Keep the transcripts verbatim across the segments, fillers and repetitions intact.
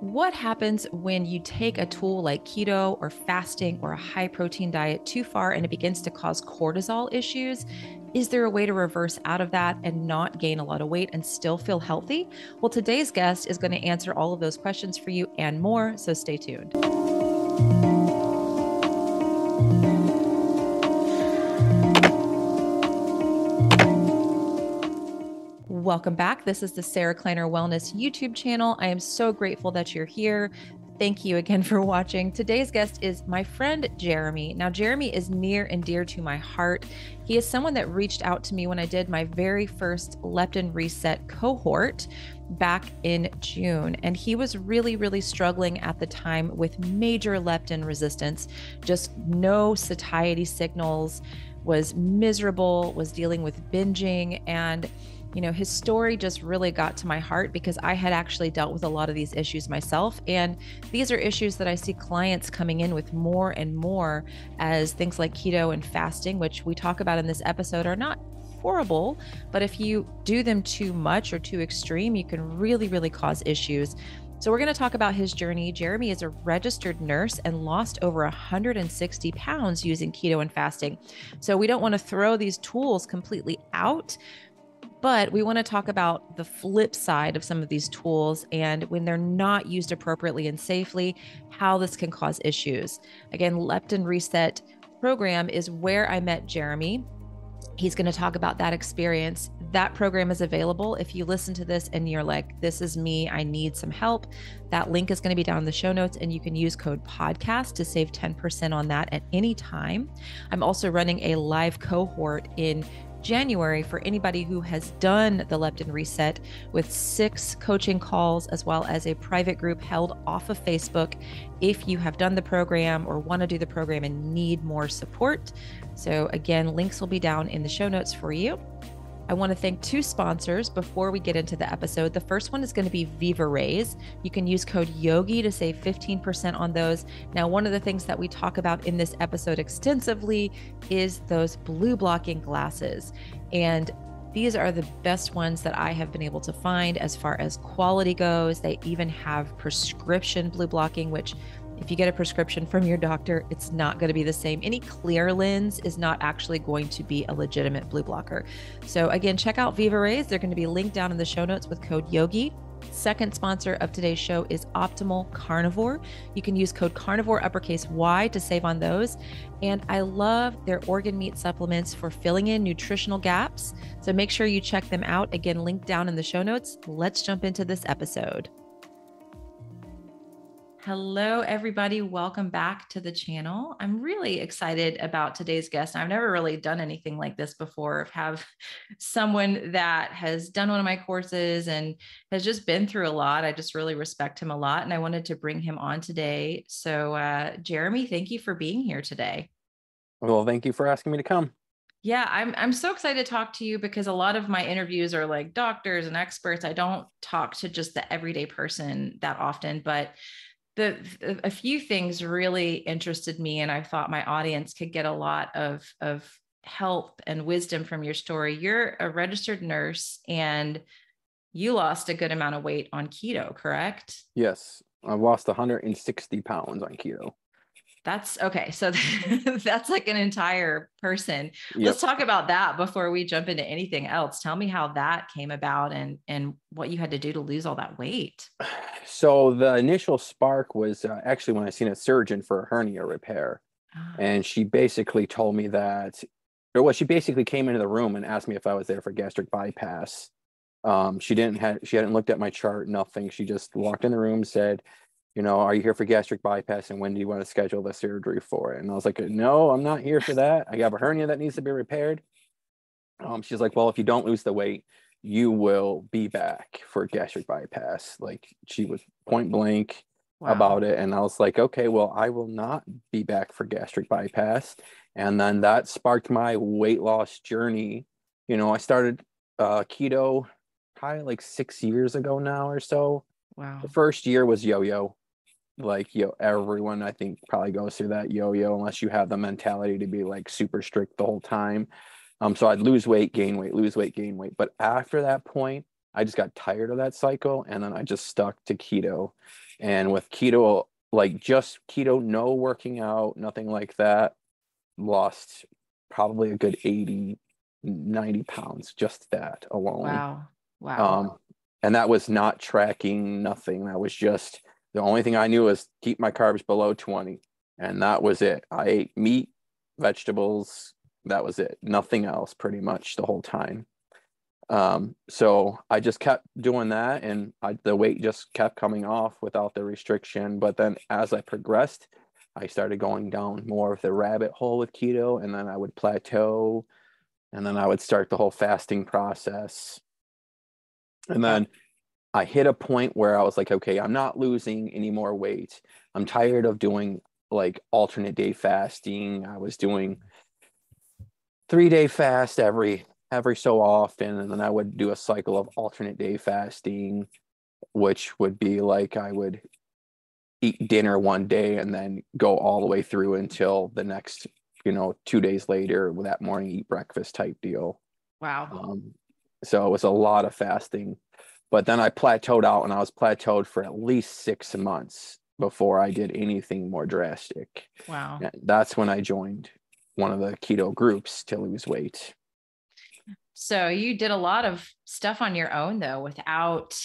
what happens when you take a tool like keto or fasting or a high protein diet too far and it begins to cause cortisol issues? Is there a way to reverse out of that and not gain a lot of weight and still feel healthy? Well, today's guest is going to answer all of those questions for you and more, so stay tuned. Welcome back. This is the Sarah Kleiner Wellness YouTube channel. I am so grateful that you're here. Thank you again for watching. Today's guest is my friend, Jeremy. Now, Jeremy is near and dear to my heart. He is someone that reached out to me when I did my very first Leptin Reset cohort back in June. And he was really, really struggling at the time with major leptin resistance, just no satiety signals, was miserable, was dealing with binging, and you know, his story just really got to my heart because I had actually dealt with a lot of these issues myself. And these are issues that I see clients coming in with more and more, as things like keto and fasting, which we talk about in this episode, are not horrible, but if you do them too much or too extreme, you can really, really cause issues. So we're going to talk about his journey. Jeremy is a registered nurse and lost over one hundred sixty pounds using keto and fasting. So we don't want to throw these tools completely out, but we want to talk about the flip side of some of these tools, and when they're not used appropriately and safely, how this can cause issues. Again, Leptin Reset Program is where I met Jeremy. He's going to talk about that experience. That program is available. If you listen to this and you're like, this is me, I need some help, that link is going to be down in the show notes, and you can use code podcast to save ten percent on that at any time. I'm also running a live cohort in January for anybody who has done the Leptin Reset, with six coaching calls, as well as a private group held off of Facebook if you have done the program or want to do the program and need more support. So again, links will be down in the show notes for you. I want to thank two sponsors before we get into the episode. The first one is going to be Viva Rays. You can use code YOGI to save fifteen percent on those. Now, one of the things that we talk about in this episode extensively is those blue blocking glasses. And these are the best ones that I have been able to find as far as quality goes. They even have prescription blue blocking, which if you get a prescription from your doctor, it's not going to be the same. Any clear lens is not actually going to be a legitimate blue blocker. So again, check out Viva Rays. They're going to be linked down in the show notes with code YOGI. Second sponsor of today's show is Optimal Carnivore. You can use code carnivore uppercase Y to save on those. And I love their organ meat supplements for filling in nutritional gaps. So make sure you check them out. Again, linked down in the show notes. Let's jump into this episode. Hello, everybody. Welcome back to the channel. I'm really excited about today's guest. I've never really done anything like this before. I have someone that has done one of my courses and has just been through a lot. I just really respect him a lot, and I wanted to bring him on today. So, uh, Jeremy, thank you for being here today. Well, thank you for asking me to come. Yeah, I'm I'm so excited to talk to you because a lot of my interviews are like doctors and experts. I don't talk to just the everyday person that often, but The, a few things really interested me, and I thought my audience could get a lot of, of help and wisdom from your story. You're a registered nurse, and you lost a good amount of weight on keto, correct? Yes. I lost one hundred sixty pounds on keto. That's okay. So that's like an entire person. Yep. Let's talk about that before we jump into anything else. Tell me how that came about and, and what you had to do to lose all that weight. So the initial spark was uh, actually when I seen a surgeon for a hernia repair. Oh. And she basically told me that, or well, she basically came into the room and asked me if I was there for gastric bypass. Um, she didn't have, she hadn't looked at my chart, nothing. She just walked in the room, said, you know, are you here for gastric bypass, and when do you want to schedule the surgery for it? And I was like, no, I'm not here for that. I have a hernia that needs to be repaired. Um, she's like, well, if you don't lose the weight, you will be back for gastric bypass. Like, she was point blank wow. about it. And I was like, okay, well, I will not be back for gastric bypass. And then that sparked my weight loss journey. You know, I started uh, keto probably like six years ago now or so. Wow. The first year was yo-yo. Like, yo, everyone, I think, probably goes through that yo-yo unless you have the mentality to be like super strict the whole time. Um, so I'd lose weight, gain weight, lose weight, gain weight. But after that point, I just got tired of that cycle, and then I just stuck to keto. And with keto, like just keto, no working out, nothing like that, lost probably a good eighty, ninety pounds, just that alone. Wow. Wow. Um, and that was not tracking, nothing. That was just, the only thing I knew was keep my carbs below twenty. And that was it. I ate meat, vegetables. That was it. Nothing else, pretty much the whole time. Um, so I just kept doing that, and I, the weight just kept coming off without the restriction. But then as I progressed, I started going down more of the rabbit hole with keto, and then I would plateau, and then I would start the whole fasting process. And then I hit a point where I was like, okay, I'm not losing any more weight. I'm tired of doing like alternate day fasting. I was doing three day fast every every so often, and then I would do a cycle of alternate day fasting, which would be like I would eat dinner one day and then go all the way through until the next, you know, two days later that morning, eat breakfast type deal. Wow. Um, so it was a lot of fasting, but then I plateaued out, and I was plateaued for at least six months before I did anything more drastic. Wow. And that's when I joined one of the keto groups to lose weight. So you did a lot of stuff on your own though, without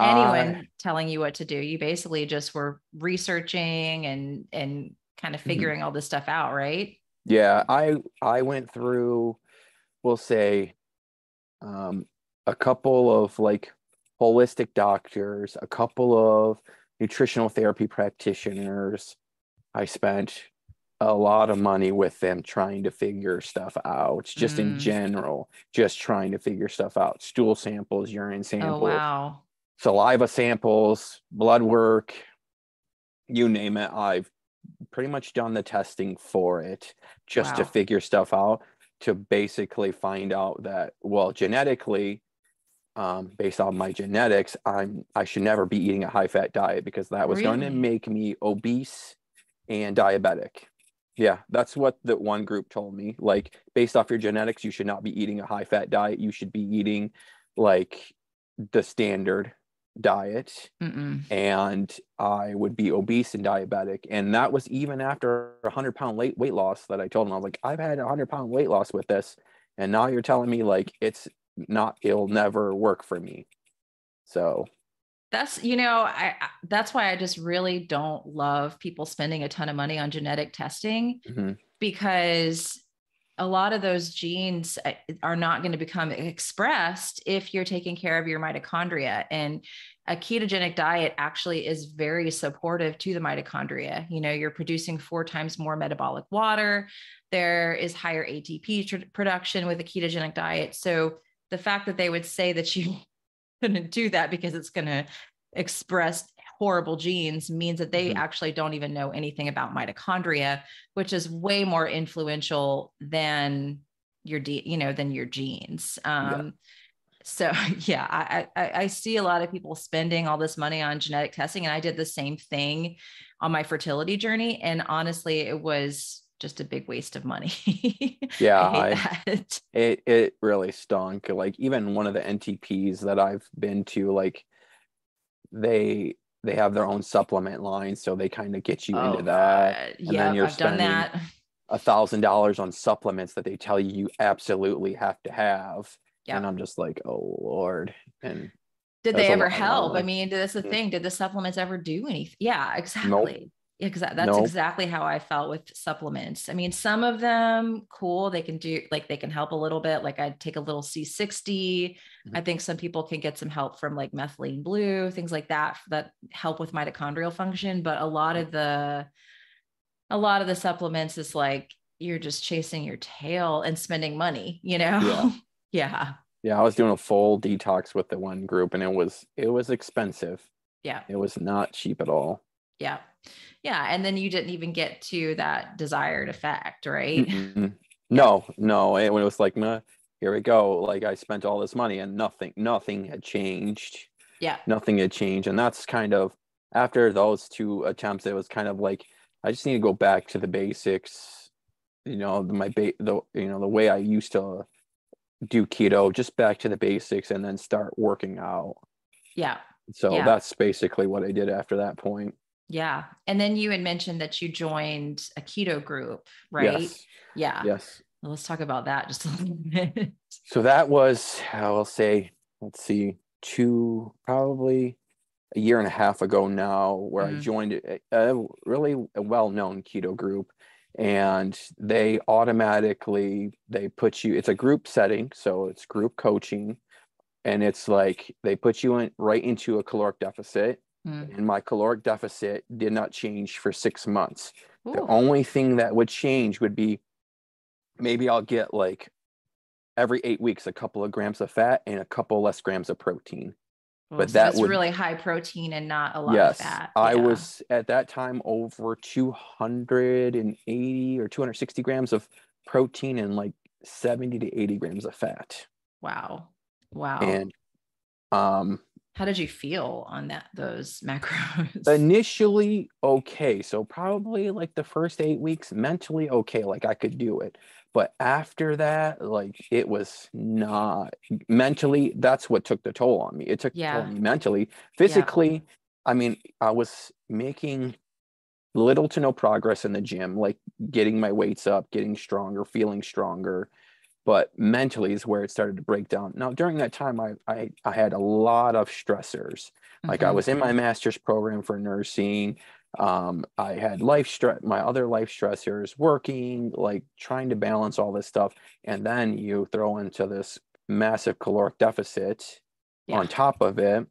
anyone uh, telling you what to do. You basically just were researching and, and kind of figuring mm-hmm. all this stuff out, right? Yeah. I, I went through, we'll say, um, a couple of like holistic doctors, a couple of nutritional therapy practitioners. I spent a lot of money with them trying to figure stuff out, just mm. in general, just trying to figure stuff out. Stool samples, urine samples, oh, wow. saliva samples, blood work, you name it. I've pretty much done the testing for it just wow. to figure stuff out, to basically find out that, well, genetically, um, based on my genetics, I'm, I should never be eating a high fat diet, because that was really? going to make me obese and diabetic. Yeah, that's what the one group told me. Like, based off your genetics, you should not be eating a high-fat diet. You should be eating, like, the standard diet. Mm-mm. And I would be obese and diabetic. And that was even after one hundred pound weight loss that I told them. I was like, I've had one hundred pound weight loss with this, and now you're telling me, like, it's not, it'll never work for me. So... That's, you know, I, that's why I just really don't love people spending a ton of money on genetic testing, mm-hmm. because a lot of those genes are not going to become expressed if you're taking care of your mitochondria. And a ketogenic diet actually is very supportive to the mitochondria. You know, you're producing four times more metabolic water. There is higher A T P tr- production with a ketogenic diet. So the fact that they would say that you couldn't do that because it's going to express horrible genes means that they mm-hmm. actually don't even know anything about mitochondria, which is way more influential than your, de- you know, than your genes. Um, yeah. So yeah, I, I, I see a lot of people spending all this money on genetic testing, and I did the same thing on my fertility journey. And honestly, it was just a big waste of money. Yeah. I I, it it really stunk. Like, even one of the N T Ps that I've been to, like they, they have their own supplement line. So they kind of get you oh, into that. Uh, and yeah. Then you're I've spending done that. a thousand dollars on supplements that they tell you, you absolutely have to have. Yeah. And I'm just like, oh Lord. And did they ever help? I mean, that's the thing. Did the supplements ever do anything? Yeah, exactly. Nope. Exactly. That's nope. exactly how I felt with supplements. I mean, some of them, cool. They can do, like, they can help a little bit. Like, I'd take a little C sixty. Mm-hmm. I think some people can get some help from like methylene blue, things like that, that help with mitochondrial function. But a lot of the, a lot of the supplements is like, you're just chasing your tail and spending money, you know? Yeah. yeah. Yeah. I was doing a full detox with the one group, and it was, it was expensive. Yeah. It was not cheap at all. Yeah. Yeah. And then you didn't even get to that desired effect, right? Mm-mm. No, no. And when it was like, nah, here we go. Like, I spent all this money and nothing, nothing had changed. Yeah. Nothing had changed. And that's kind of, after those two attempts, it was kind of like, I just need to go back to the basics. You know, my, ba- the, you know, the way I used to do keto, just back to the basics, and then start working out. Yeah. So yeah. that's basically what I did after that point. Yeah. And then you had mentioned that you joined a keto group, right? Yes. Yeah. Yes. Well, let's talk about that just a little bit. So that was, I'll say, let's see, two, probably a year and a half ago now, where mm-hmm. I joined a, a really well-known keto group. And they automatically, they put you, it's a group setting. So it's group coaching. And it's like, they put you in right into a caloric deficit. Mm. And my caloric deficit did not change for six months. Ooh. The only thing that would change would be, maybe I'll get like every eight weeks, a couple of grams of fat and a couple less grams of protein. Well, but so that that's would, really high protein and not a lot yes, of fat. Yeah. I was at that time over two hundred eighty or two hundred sixty grams of protein and like seventy to eighty grams of fat. Wow. Wow. And, um, how did you feel on that, those macros? Initially, okay. So probably like the first eight weeks mentally, okay. Like I could do it. But after that, like it was not mentally, that's what took the toll on me. It took yeah. the toll on me mentally, physically. Yeah. I mean, I was making little to no progress in the gym, like getting my weights up, getting stronger, feeling stronger. But mentally is where it started to break down. Now, during that time, I I, I had a lot of stressors. Like mm-hmm. I was in my master's program for nursing. Um, I had life stress, my other life stressors, working, like trying to balance all this stuff. And then you throw into this massive caloric deficit yeah. on top of it.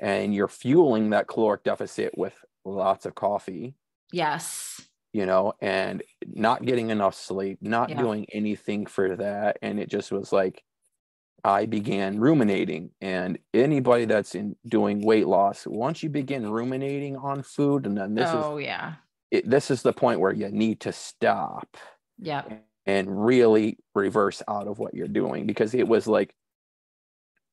And you're fueling that caloric deficit with lots of coffee. Yes. You know, and not getting enough sleep, not yeah. doing anything for that. And it just was like, I began ruminating. And anybody that's in doing weight loss, once you begin ruminating on food, and then this oh, is, yeah. it, this is the point where you need to stop yeah, and really reverse out of what you're doing, because it was like,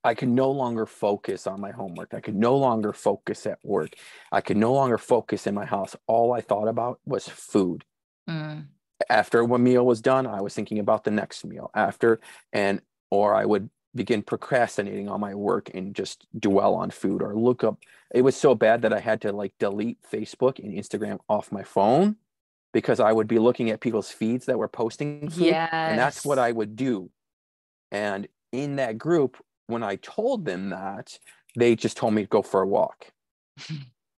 I could no longer focus on my homework. I could no longer focus at work. I could no longer focus in my house. All I thought about was food. Mm. After one meal was done, I was thinking about the next meal after, and, or I would begin procrastinating on my work and just dwell on food or look up. It was so bad that I had to like delete Facebook and Instagram off my phone, because I would be looking at people's feeds that were posting food. Yes. And that's what I would do. And in that group, when I told them that, they just told me to go for a walk.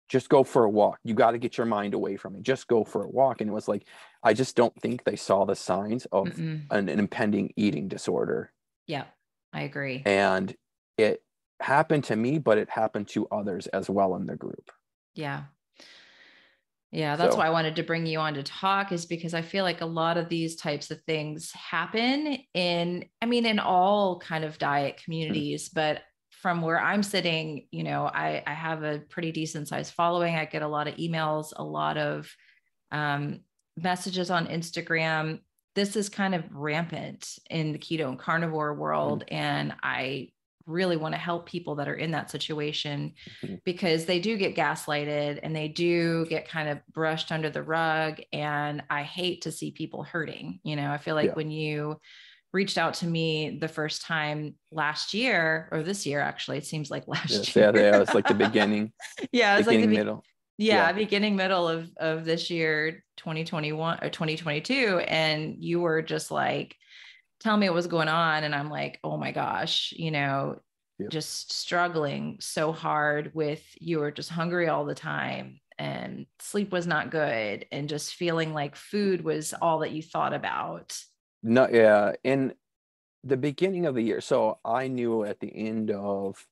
Just go for a walk. You got to get your mind away from it. Just go for a walk. And it was like, I just don't think they saw the signs of an, an impending eating disorder. Yeah, I agree. And it happened to me, but it happened to others as well in the group. Yeah. Yeah, that's so. Why I wanted to bring you on to talk, is because I feel like a lot of these types of things happen in, I mean, in all kind of diet communities, mm-hmm. but from where I'm sitting, you know, I, I have a pretty decent sized following. I get a lot of emails, a lot of um, messages on Instagram. This is kind of rampant in the keto and carnivore world. Mm-hmm. And I really want to help people that are in that situation, mm-hmm. because they do get gaslighted and they do get kind of brushed under the rug. And I hate to see people hurting. You know, I feel like yeah. when you reached out to me the first time last year, or this year, actually, it seems like last yes, year. Yeah, yeah, it's like the beginning. yeah, it's like the be- middle. Yeah, yeah, beginning middle of of this year, twenty twenty-one or twenty twenty-two, and you were just like, tell me what was going on. And I'm like, oh my gosh, you know, yep. just struggling so hard with, you were just hungry all the time and sleep was not good. And just feeling like food was all that you thought about. No. Yeah. In the beginning of the year. So I knew at the end of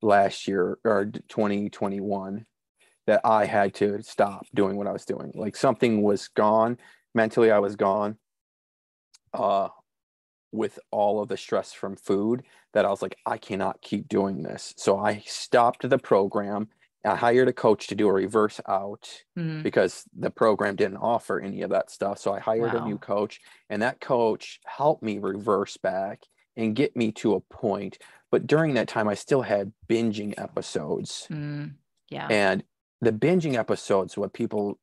last year or twenty twenty-one that I had to stop doing what I was doing. Like something was gone. Mentally, I was gone. Uh, with all of the stress from food, that I was like, I cannot keep doing this. So I stopped the program. I hired a coach to do a reverse out, mm-hmm. because the program didn't offer any of that stuff. So I hired wow. a new coach, and that coach helped me reverse back and get me to a point. But during that time, I still had binging episodes. Mm, yeah. And the binging episodes, what people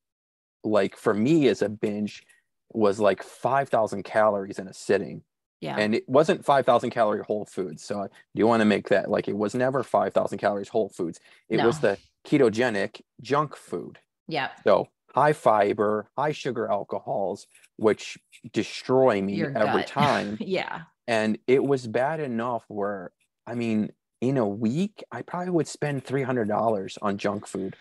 like for me as a binge was like five thousand calories in a sitting. Yeah. And it wasn't five thousand calorie whole foods. So I do want to make that, like, it was never five thousand calories whole foods. It no. was the ketogenic junk food. Yeah. So high fiber, high sugar alcohols, which destroy me Your every gut. time. Yeah. And it was bad enough where, I mean, in a week, I probably would spend three hundred dollars on junk food.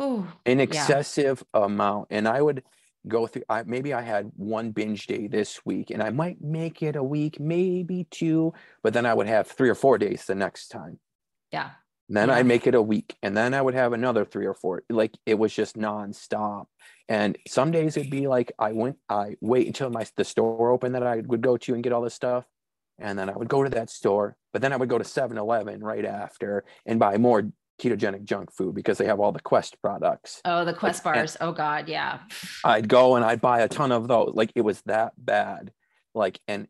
Ooh, an excessive yeah. amount. And I would go through, I, maybe I had one binge day this week and I might make it a week, maybe two, but then I would have three or four days the next time. Yeah. And then yeah. I'd make it a week and then I would have another three or four. Like, it was just nonstop. And some days it'd be like, I went, I wait until my, the store opened that I would go to and get all this stuff. And then I would go to that store, but then I would go to seven eleven right after and buy more ketogenic junk food because they have all the Quest products. Oh, the Quest like, bars. Oh God. Yeah. I'd go and I'd buy a ton of those. Like, it was that bad. Like, and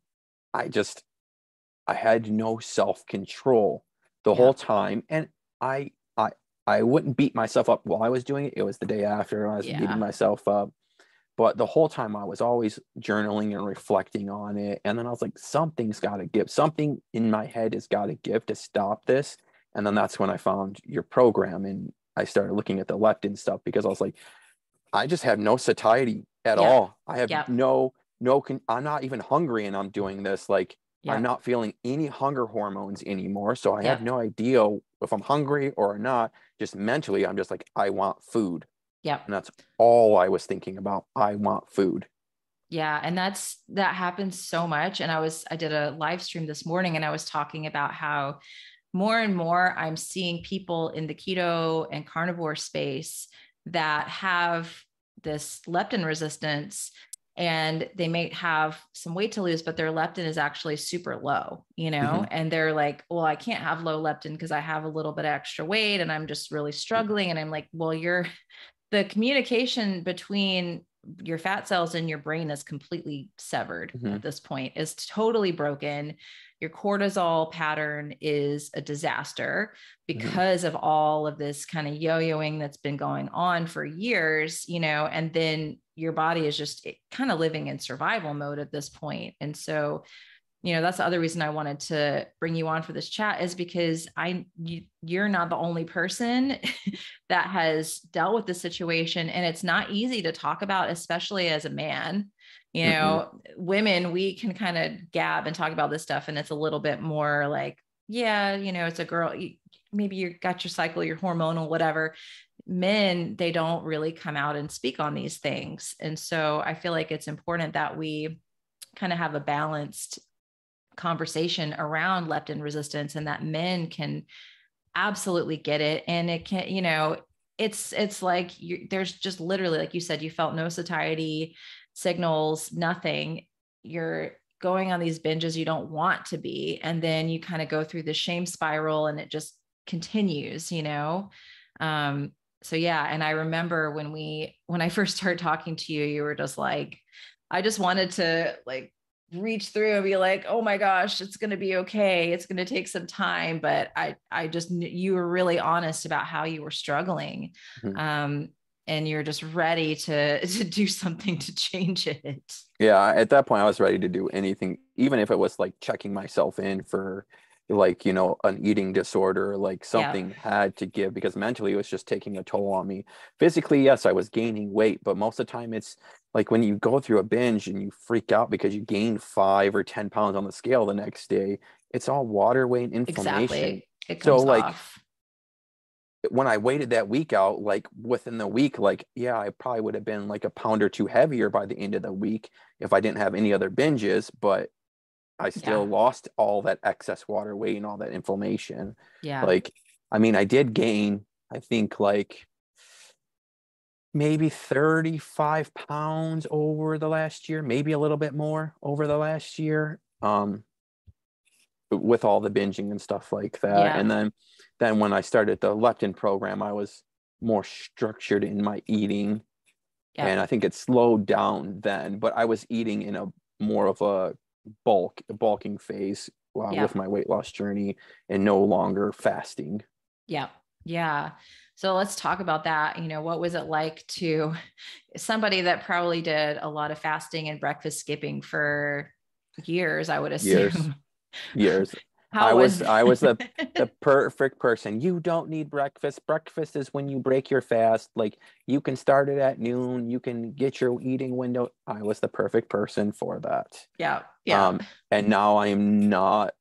I just, I had no self-control the yeah. whole time. And I, I, I wouldn't beat myself up while I was doing it. It was the day after I was yeah. beating myself up. But the whole time I was always journaling and reflecting on it. And then I was like, something's got to give. Something in my head has got to give to stop this. And then that's when I found your program and I started looking at the leptin stuff, because I was like, I just have no satiety at yeah. all. I have yeah. no, no, con- I'm not even hungry and I'm doing this. Like, yeah. I'm not feeling any hunger hormones anymore. So I yeah. have no idea if I'm hungry or not. Just mentally, I'm just like, I want food. Yeah. And that's all I was thinking about. I want food. Yeah. And that's, that happens so much. And I was, I did a live stream this morning and I was talking about how more and more I'm seeing people in the keto and carnivore space that have this leptin resistance, and they may have some weight to lose, but their leptin is actually super low, you know, mm-hmm. and they're like, well, I can't have low leptin because I have a little bit of extra weight and I'm just really struggling. And I'm like, well, you're, the communication between your fat cells and your brain is completely severed mm-hmm. at this point. It's totally broken. Your cortisol pattern is a disaster because mm-hmm. of all of this kind of yo-yoing that's been going on for years, you know, and then your body is just kind of living in survival mode at this point. And so, you know, that's the other reason I wanted to bring you on for this chat, is because I, you, you're not the only person that has dealt with this situation, and it's not easy to talk about, especially as a man. You know, mm-hmm. women, we can kind of gab and talk about this stuff, and it's a little bit more like, yeah, you know, it's a girl, maybe you got your cycle, your hormonal, whatever. Men, they don't really come out and speak on these things. And so I feel like it's important that we kind of have a balanced conversation around leptin resistance, and that men can absolutely get it. And it can, you know, it's, it's like, you, there's just literally, like you said, you felt no satiety signals, nothing. You're going on these binges you don't want to be. And then you kind of go through the shame spiral and it just continues, you know? Um, so yeah. And I remember when we, when I first started talking to you, you were just like, I just wanted to like reach through and be like, oh my gosh, it's going to be okay. It's going to take some time. But I, I just, you were really honest about how you were struggling. Mm-hmm. Um, and you're just ready to, to do something to change it. Yeah. At that point, I was ready to do anything, even if it was like checking myself in for like, you know, an eating disorder, like something yeah. had to give, because mentally it was just taking a toll on me. Physically, yes, I was gaining weight, but most of the time it's like when you go through a binge and you freak out because you gain five or ten pounds on the scale the next day, it's all water weight and inflammation. Exactly. It comes so, like, off. When I waited that week out, like within the week, like, yeah, I probably would have been like a pound or two heavier by the end of the week if I didn't have any other binges, but I still yeah. lost all that excess water weight and all that inflammation. Yeah. Like, I mean, I did gain, I think like maybe thirty-five pounds over the last year, maybe a little bit more over the last year, um, with all the binging and stuff like that. Yeah. And then, Then when I started the leptin program, I was more structured in my eating. Yeah. And I think it slowed down then, but I was eating in a more of a bulk, a bulking phase uh, yeah. with my weight loss journey, and no longer fasting. Yeah. Yeah. So let's talk about that. You know, what was it like to somebody that probably did a lot of fasting and breakfast skipping for years, I would assume. Years. Years. How I was, was I was the, the perfect person. You don't need breakfast. Breakfast is when you break your fast. Like, you can start it at noon. You can get your eating window. I was the perfect person for that. Yeah. Yeah. Um, and now I am not,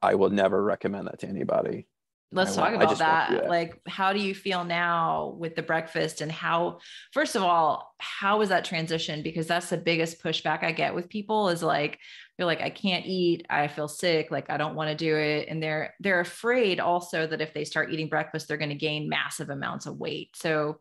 I will never recommend that to anybody. Let's I talk about that. Like, how do you feel now with the breakfast, and how, first of all, how was that transition? Because that's the biggest pushback I get with people is like, they're like, I can't eat. I feel sick. Like, I don't want to do it. And they're, they're afraid also that if they start eating breakfast, they're going to gain massive amounts of weight. So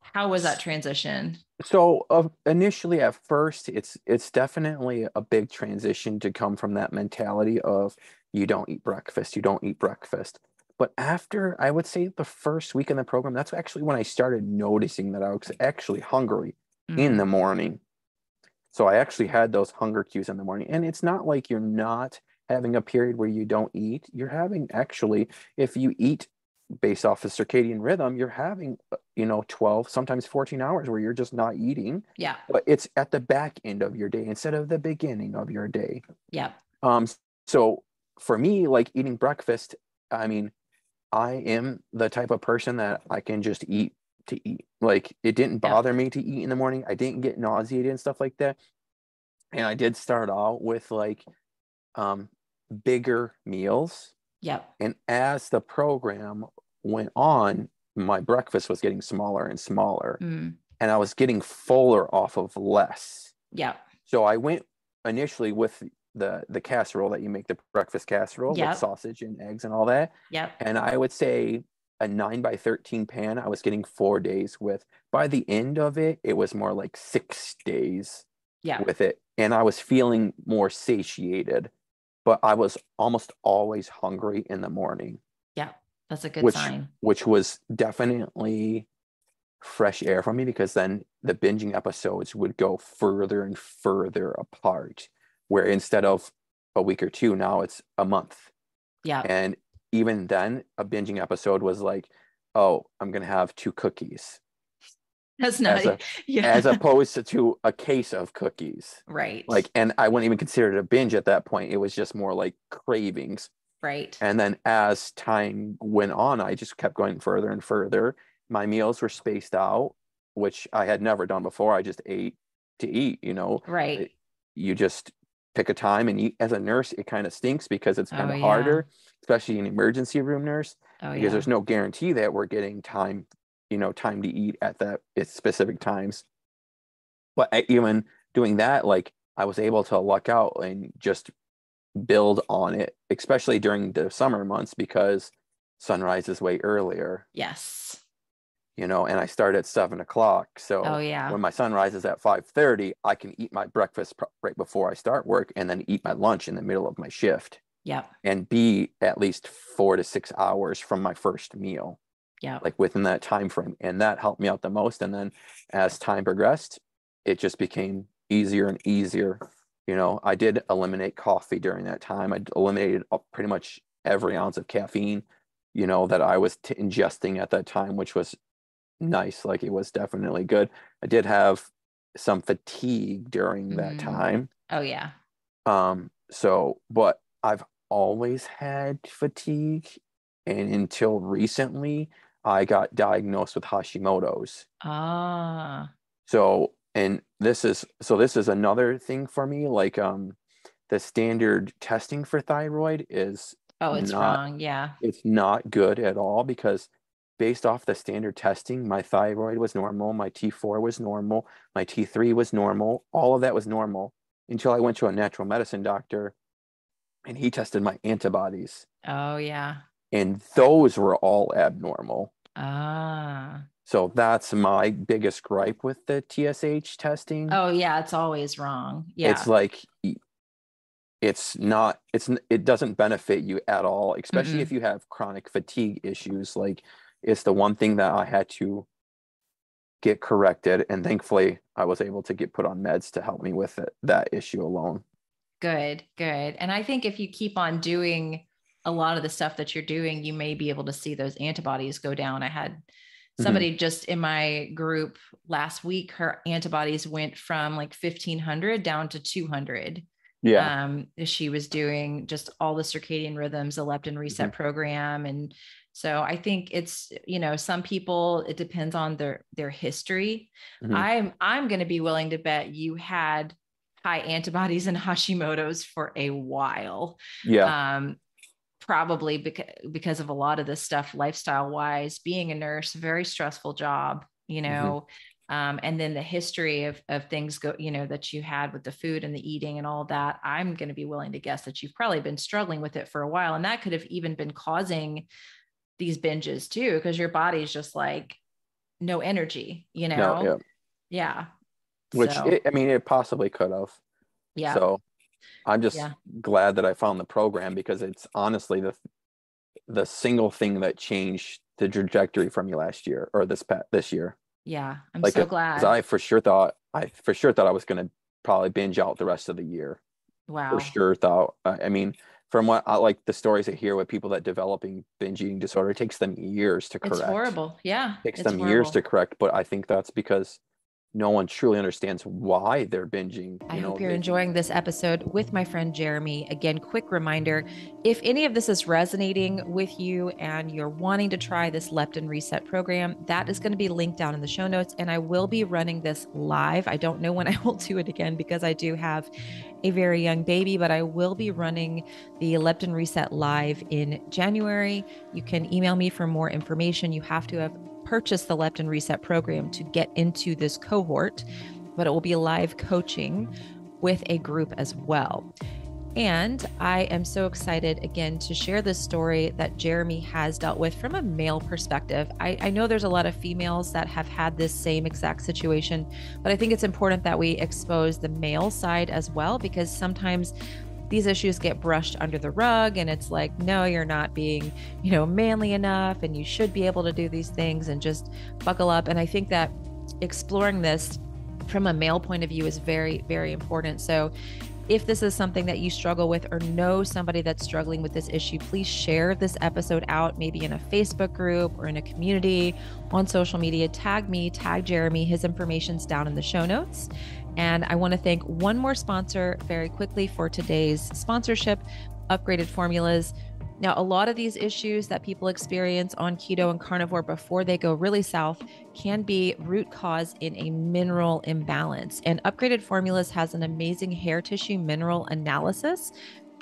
how was that transition? So uh, initially at first, it's, it's definitely a big transition to come from that mentality of you don't eat breakfast. You don't eat breakfast. But after, I would say, the first week in the program, that's actually when I started noticing that I was actually hungry mm. in the morning. So I actually had those hunger cues in the morning. And it's not like you're not having a period where you don't eat. You're having, actually, if you eat based off of circadian rhythm, you're having, you know, twelve, sometimes fourteen hours where you're just not eating. Yeah. But it's at the back end of your day instead of the beginning of your day. Yeah. Um. So for me, like, eating breakfast, I mean, I am the type of person that I can just eat to eat. Like, it didn't bother yeah. me to eat in the morning. I didn't get nauseated and stuff like that. And I did start out with like um, bigger meals. Yep. And as the program went on, my breakfast was getting smaller and smaller mm. and I was getting fuller off of less. Yeah. So I went initially with the the casserole that you make, the breakfast casserole yep. with sausage and eggs and all that. Yep. And I would say a nine by thirteen pan, I was getting four days with. By the end of it, it was more like six days yeah. with it. And I was feeling more satiated, but I was almost always hungry in the morning. Yeah, that's a good which, sign. Which was definitely fresh air for me, because then the binging episodes would go further and further apart, where instead of a week or two, now it's a month. Yeah. And even then, a binging episode was like, oh, I'm going to have two cookies. That's not, as, a, yeah. as opposed to, to a case of cookies. Right. Like, and I wouldn't even consider it a binge at that point. It was just more like cravings. Right. And then as time went on, I just kept going further and further. My meals were spaced out, which I had never done before. I just ate to eat, you know. Right. You just pick a time and eat. As a nurse, it kind of stinks because it's kind oh, of harder, yeah. especially an emergency room nurse, oh, because yeah. there's no guarantee that we're getting time, you know, time to eat at that at specific times. But even doing that, like, I was able to luck out and just build on it, especially during the summer months, because sunrise is way earlier. Yes. You know, and I start at seven o'clock. So oh, yeah. when my sun rises at five thirty, I can eat my breakfast pr- right before I start work, and then eat my lunch in the middle of my shift. Yeah. And be at least four to six hours from my first meal. Yeah. Like, within that time frame. And that helped me out the most. And then as time progressed, it just became easier and easier. You know, I did eliminate coffee during that time. I eliminated pretty much every ounce of caffeine, you know, that I was t- ingesting at that time, which was nice. Like, it was definitely good. I did have some fatigue during that mm. time. Oh yeah. Um, so, but I've always had fatigue, and until recently I got diagnosed with Hashimoto's. Ah. So, and this is, so this is another thing for me, like, um, the standard testing for thyroid is, oh, it's not, wrong. Yeah. It's not good at all, because based off the standard testing, my thyroid was normal, my T four was normal, my T three was normal, all of that was normal, until I went to a natural medicine doctor and he tested my antibodies. Oh, yeah. And those were all abnormal. Ah. So that's my biggest gripe with the T S H testing. Oh, yeah, it's always wrong. Yeah. It's like, it's not, it's it doesn't benefit you at all, especially mm-hmm. if you have chronic fatigue issues. Like, it's the one thing that I had to get corrected. And thankfully, I was able to get put on meds to help me with it, that issue alone. Good, good. And I think if you keep on doing a lot of the stuff that you're doing, you may be able to see those antibodies go down. I had somebody mm-hmm. just in my group last week, her antibodies went from like fifteen hundred down to two hundred. Yeah. Um, she was doing just all the circadian rhythms, the Leptin Reset mm-hmm. program. And so I think it's, you know, some people, it depends on their, their history. Mm-hmm. I'm, I'm going to be willing to bet you had high antibodies and Hashimoto's for a while. Yeah. Um, probably because, because of a lot of this stuff, lifestyle wise, being a nurse, very stressful job, you know, mm-hmm. Um, and then the history of, of things go, you know, that you had with the food and the eating and all that, I'm going to be willing to guess that you've probably been struggling with it for a while. And that could have even been causing these binges too, because your body's just like no energy, you know? No, yeah. yeah. Which so. it, I mean, it possibly could have. Yeah. So I'm just yeah. glad that I found the program, because it's honestly the, the single thing that changed the trajectory from you last year or this past, this year. Yeah. I'm like so a, glad. I for sure thought, I for sure thought I was going to probably binge out the rest of the year. Wow. For sure thought, uh, I mean, from what I like the stories I hear with people that developing binge eating disorder, it takes them years to correct. It's horrible. Yeah. It takes it's them horrible. years to correct. But I think that's because no one truly understands why they're binging. You I know, hope you're binging. enjoying this episode with my friend Jeremy. Again, quick reminder, if any of this is resonating with you and you're wanting to try this Leptin Reset program, that is going to be linked down in the show notes. And I will be running this live. I don't know when I will do it again because I do have a very young baby, but I will be running the Leptin Reset live in January. You can email me for more information. You have to have purchase the Leptin Reset program to get into this cohort, but it will be live coaching with a group as well. And I am so excited again to share this story that Jeremy has dealt with from a male perspective. I, I know there's a lot of females that have had this same exact situation, but I think it's important that we expose the male side as well, because sometimes these issues get brushed under the rug and it's like, no, you're not being, you know, manly enough and you should be able to do these things and just buckle up. And I think that exploring this from a male point of view is very, very important. So if this is something that you struggle with or know somebody that's struggling with this issue, please share this episode out, maybe in a Facebook group or in a community on social media. Tag me, tag Jeremy. His information's down in the show notes. And I want to thank one more sponsor very quickly for today's sponsorship, Upgraded Formulas. Now, a lot of these issues that people experience on keto and carnivore before they go really south can be root cause in a mineral imbalance. And Upgraded Formulas has an amazing hair tissue mineral analysis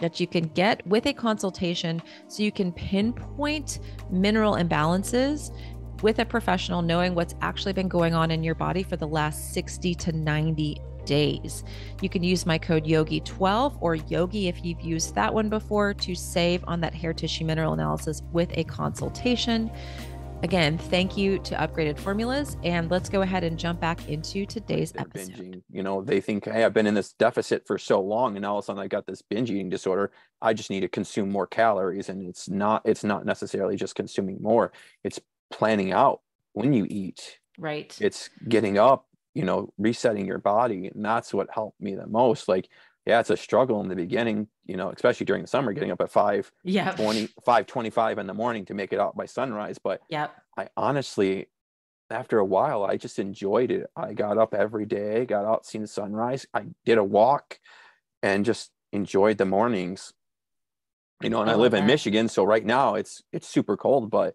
that you can get with a consultation, so you can pinpoint mineral imbalances with a professional, knowing what's actually been going on in your body for the last sixty to ninety days. You can use my code yogi twelve or yogi if you've used that one before to save on that hair tissue mineral analysis with a consultation. Again, thank you to Upgraded Formulas, and let's go ahead and jump back into today's They're episode. Binging. You know, they think, hey, I've been in this deficit for so long and all of a sudden I got this binge eating disorder. I just need to consume more calories. And it's not, it's not necessarily just consuming more. It's planning out when you eat, right? It's getting up, you know, resetting your body. And that's what helped me the most. Like, yeah, it's a struggle in the beginning, you know, especially during the summer, getting up at five, yeah, twenty, five twenty-five in the morning to make it out by sunrise. But yeah, I honestly, after a while, I just enjoyed it. I got up every day, got out, seen the sunrise. I did a walk and just enjoyed the mornings, you know, and I, I live that. in Michigan. So right now it's, it's super cold, but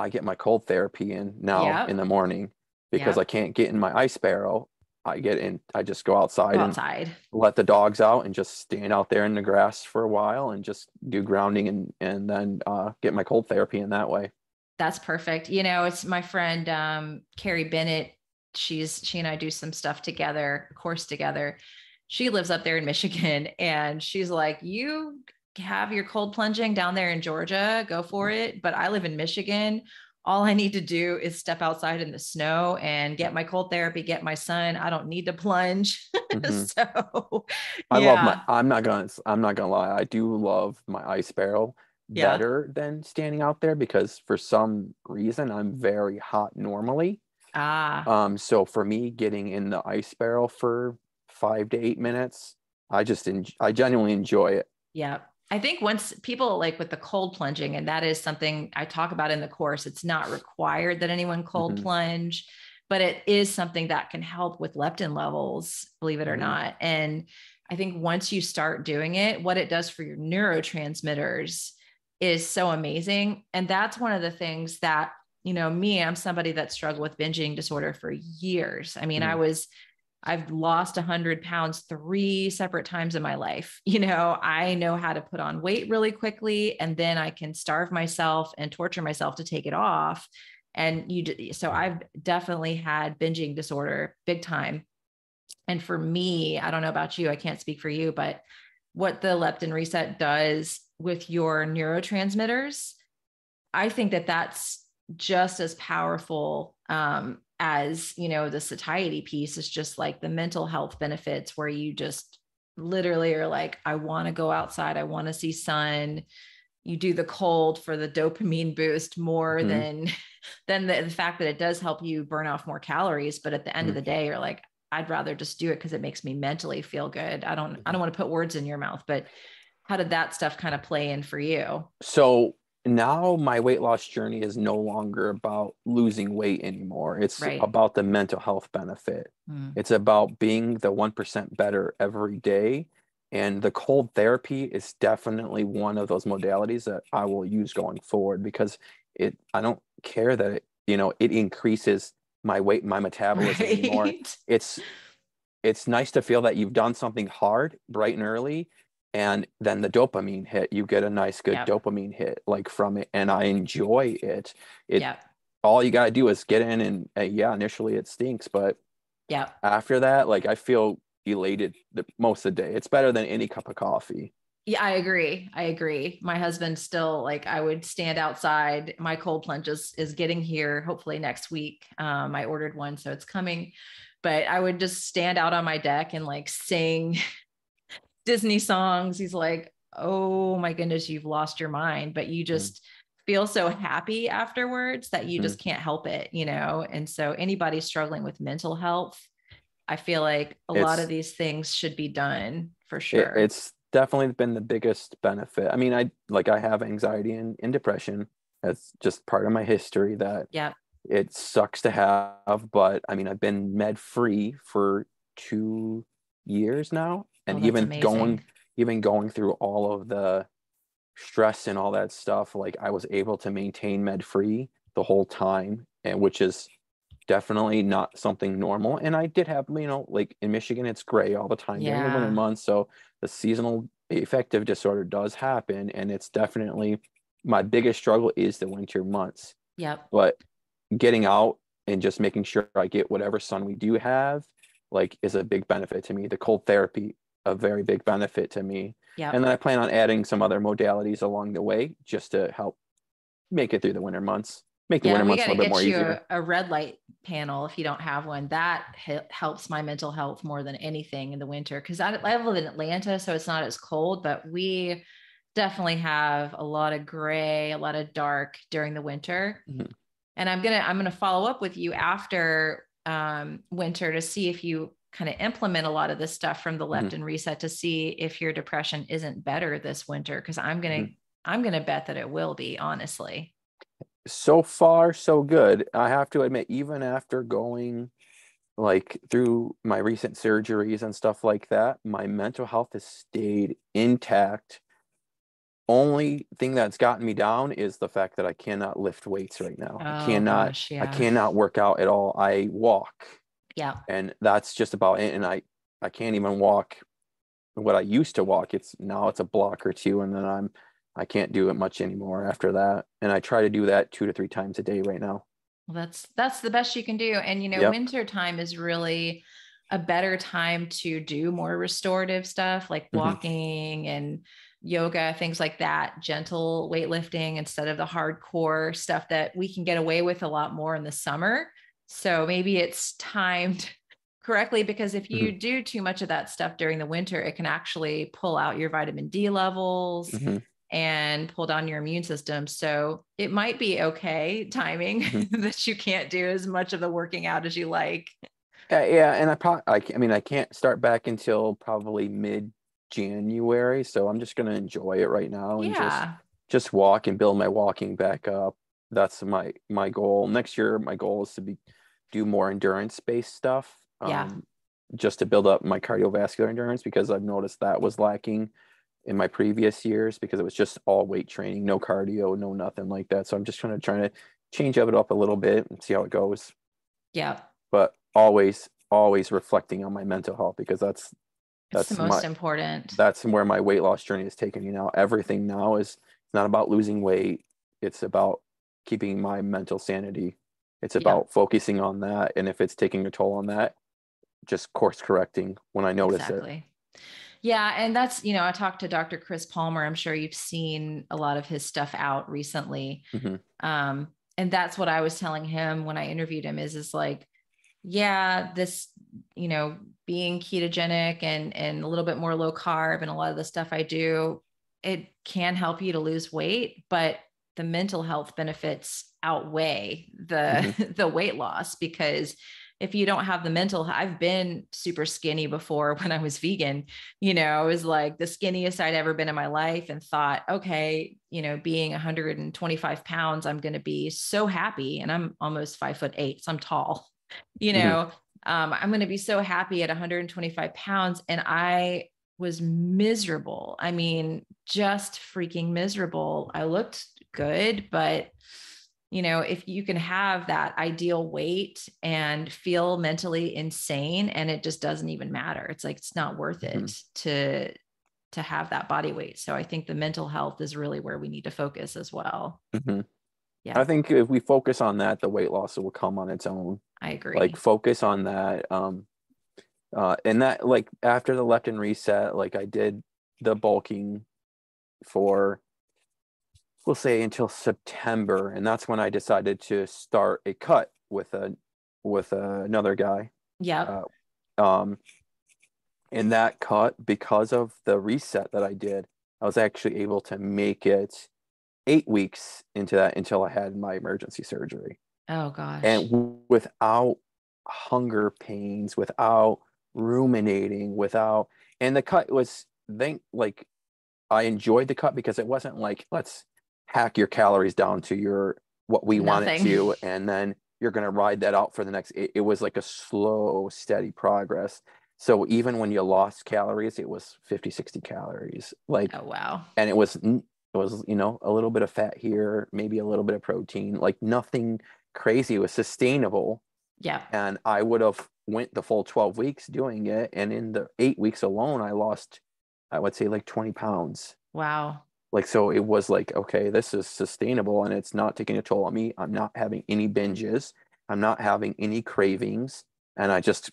I get my cold therapy in now yep. in the morning because yep. I can't get in my ice barrel. I get in, I just go outside, go outside and let the dogs out and just stand out there in the grass for a while and just do grounding and, and then uh, get my cold therapy in that way. That's perfect. You know, it's my friend, um, Carrie Bennett. She's, she and I do some stuff together, course together. She lives up there in Michigan, and she's like, you have your cold plunging down there in Georgia, go for it. But I live in Michigan. All I need to do is step outside in the snow and get my cold therapy, get my sun. I don't need to plunge. Mm-hmm. So I yeah. love my, I'm not going to, I'm not going to lie. I do love my ice barrel yeah. better than standing out there, because for some reason I'm very hot normally. Ah. Um, so for me, getting in the ice barrel for five to eight minutes, I just, en- I genuinely enjoy it. Yeah. I think once people like with the cold plunging, and that is something I talk about in the course, it's not required that anyone cold mm-hmm. plunge, but it is something that can help with leptin levels, believe it mm-hmm. or not. And I think once you start doing it, what it does for your neurotransmitters is so amazing. And that's one of the things that, you know, me, I'm somebody that struggled with binge eating disorder for years. I mean, mm. I was, I've lost a hundred pounds three separate times in my life. You know, I know how to put on weight really quickly, and then I can starve myself and torture myself to take it off. And you, so I've definitely had binge eating disorder big time. And for me, I don't know about you, I can't speak for you, but what the leptin reset does with your neurotransmitters, I think that that's just as powerful, um, as, you know, the satiety piece is just like the mental health benefits where you just literally are like, I want to go outside. I want to see sun. You do the cold for the dopamine boost more mm-hmm. than, than the, the fact that it does help you burn off more calories. But at the end mm-hmm. of the day, you're like, I'd rather just do it because it makes me mentally feel good. I don't, I don't want to put words in your mouth, but how did that stuff kind of play in for you? So now my weight loss journey is no longer about losing weight anymore. It's right. about the mental health benefit. Mm. It's about being the one percent better every day. And the cold therapy is definitely one of those modalities that I will use going forward, because it, I don't care that it, you know, it increases my weight, my metabolism right. anymore. It's, it's nice to feel that you've done something hard bright and early. And then the dopamine hit, you get a nice good yep. dopamine hit like from it. And I enjoy it. It yep. all you got to do is get in and uh, yeah, initially it stinks, but yeah, after that, like I feel elated the, most of the day. It's better than any cup of coffee. Yeah, I agree. I agree. My husband still, like, I would stand outside. My cold plunge is, is getting here hopefully next week. Um, I ordered one, so it's coming, but I would just stand out on my deck and like sing Disney songs. He's like, oh my goodness, you've lost your mind, but you just mm-hmm. feel so happy afterwards that you mm-hmm. just can't help it, you know? And so anybody struggling with mental health, I feel like a it's, lot of these things should be done for sure. It, it's definitely been the biggest benefit. I mean, I, like I have anxiety and, and depression. That's just part of my history that yeah, it sucks to have, but I mean, I've been med free for two years now. And oh, even amazing. going, even going through all of the stress and all that stuff, like I was able to maintain med free the whole time, and which is definitely not something normal. And I did have, you know, like in Michigan, it's gray all the time yeah. during the winter months. So the seasonal affective disorder does happen. And it's definitely my biggest struggle is the winter months. Yep. But getting out and just making sure I get whatever sun we do have, like, is a big benefit to me. The cold therapy, a very big benefit to me. Yep. And then I plan on adding some other modalities along the way just to help make it through the winter months, make the yeah, winter months a little bit more easier. We gotta get you a red light panel if you don't have one. That helps my mental health more than anything in the winter, because I, I live in Atlanta, so it's not as cold, but we definitely have a lot of gray, a lot of dark during the winter. Mm-hmm. And I'm gonna I'm gonna follow up with you after um, winter to see if you kind of implement a lot of this stuff from the leptin mm-hmm. reset to see if your depression isn't better this winter. Cause I'm going to, mm-hmm. I'm going to bet that it will be, honestly. So far, so good. I have to admit, even after going like through my recent surgeries and stuff like that, my mental health has stayed intact. Only thing that's gotten me down is the fact that I cannot lift weights right now. Oh, I cannot, gosh, yeah. I cannot work out at all. I walk. Yeah. And that's just about it. And I, I can't even walk what I used to walk. It's now it's a block or two. And then I'm, I can't do it much anymore after that. And I try to do that two to three times a day right now. Well, that's, that's the best you can do. And, you know, yep. winter time is really a better time to do more restorative stuff like walking mm-hmm. and yoga, things like that, gentle weightlifting instead of the hardcore stuff that we can get away with a lot more in the summer. So maybe it's timed correctly, because if you mm-hmm. do too much of that stuff during the winter, it can actually pull out your vitamin D levels mm-hmm. and pull down your immune system. So it might be okay timing mm-hmm. that you can't do as much of the working out as you like. Uh, yeah. And I probably, I, I mean, I can't start back until probably mid January. So I'm just going to enjoy it right now and yeah. just, just walk and build my walking back up. That's my, my goal next year. My goal is to be, do more endurance based stuff. Um, yeah. just to build up my cardiovascular endurance, because I've noticed that was lacking in my previous years, because it was just all weight training, no cardio, no nothing like that. So I'm just kind of trying to change of it up a little bit and see how it goes. Yeah. But always, always reflecting on my mental health, because that's, that's the most my, important. That's where my weight loss journey is taking me now. Everything now is, it's not about losing weight. It's about keeping my mental sanity. It's about yeah. focusing on that. And if it's taking a toll on that, just course correcting when I notice exactly. it. Yeah. And that's, you know, I talked to Doctor Chris Palmer. I'm sure you've seen a lot of his stuff out recently. Mm-hmm. Um, and that's what I was telling him when I interviewed him is, is like, yeah, this, you know, being ketogenic and, and a little bit more low carb and a lot of the stuff I do, it can help you to lose weight, but the mental health benefits outweigh the, mm-hmm. the weight loss, because if you don't have the mental, I've been super skinny before when I was vegan, you know, I was like the skinniest I'd ever been in my life and thought, okay, you know, being one hundred twenty-five pounds, I'm going to be so happy. And I'm almost five foot eight. So I'm tall, you know, mm-hmm. um, I'm going to be so happy at one hundred twenty-five pounds. And I was miserable. I mean, just freaking miserable. I looked good, but you know, if you can have that ideal weight and feel mentally insane, and it just doesn't even matter. It's like, it's not worth it mm-hmm. to, to have that body weight. So I think the mental health is really where we need to focus as well. Mm-hmm. Yeah. I think if we focus on that, the weight loss will come on its own. I agree. Like focus on that. Um, uh, and that like after the leptin reset, like I did the bulking for, we'll say until September. And that's when I decided to start a cut with a, with a, another guy. Yeah. Uh, um, and that cut, because of the reset that I did, I was actually able to make it eight weeks into that until I had my emergency surgery. Oh gosh. And w- without hunger pains, without ruminating, without, and the cut was think like, I enjoyed the cut because it wasn't like, let's hack your calories down to your what we want it to, and then you're going to ride that out for the next it, it was like a slow steady progress. So even when you lost calories, it was fifty sixty calories, like oh wow. And it was it was you know a little bit of fat here, maybe a little bit of protein, like nothing crazy. It was sustainable. Yeah. And I would have went the full twelve weeks doing it, and in the eight weeks alone I lost I would say like twenty pounds. Wow. Like, so it was like, okay, this is sustainable and it's not taking a toll on me. I'm not having any binges. I'm not having any cravings. And I just,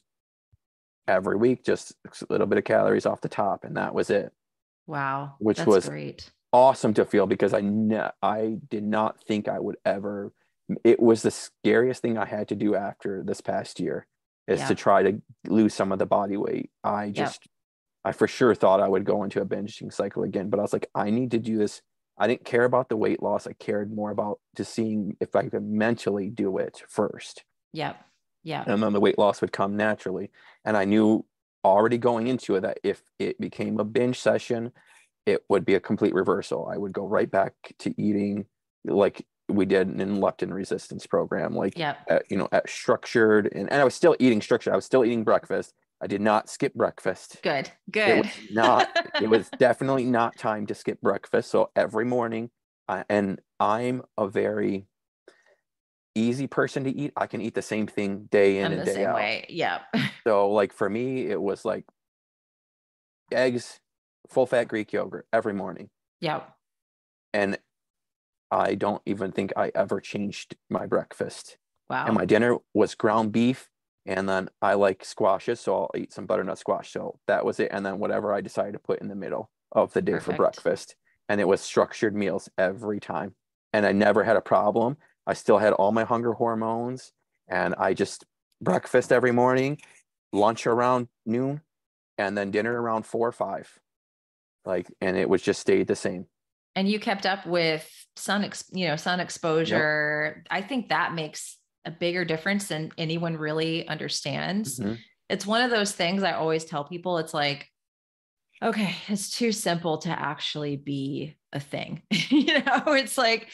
every week, just a little bit of calories off the top. And that was it. Wow. Which That's was great. Awesome to feel, because I, ne- I did not think I would ever, it was the scariest thing I had to do after this past year is yeah. to try to lose some of the body weight. I just, yeah. I for sure thought I would go into a binge eating cycle again, but I was like, I need to do this. I didn't care about the weight loss. I cared more about just seeing if I could mentally do it first. Yeah. Yeah. And then the weight loss would come naturally. And I knew already going into it that if it became a binge session, it would be a complete reversal. I would go right back to eating like we did in Leptin Resistance Program, like, yeah. at, you know, at structured and, and I was still eating structured. I was still eating breakfast. I did not skip breakfast. Good, good. It was not, it was definitely not time to skip breakfast. So every morning, I, and I'm a very easy person to eat. I can eat the same thing day in I'm and the day same out. Way. Yeah. So like for me, it was like eggs, full fat Greek yogurt every morning. Yeah. And I don't even think I ever changed my breakfast. Wow. And my dinner was ground beef. And then I like squashes, so I'll eat some butternut squash. So that was it. And then whatever I decided to put in the middle of the day Perfect. For breakfast. And it was structured meals every time. And I never had a problem. I still had all my hunger hormones. And I just breakfast every morning, lunch around noon, and then dinner around four or five. Like, and it was just stayed the same. And you kept up with sun, ex- you know, sun exposure. Yep. I think that makes a bigger difference than anyone really understands. Mm-hmm. It's one of those things I always tell people. It's like, okay, it's too simple to actually be a thing. You know, it's like,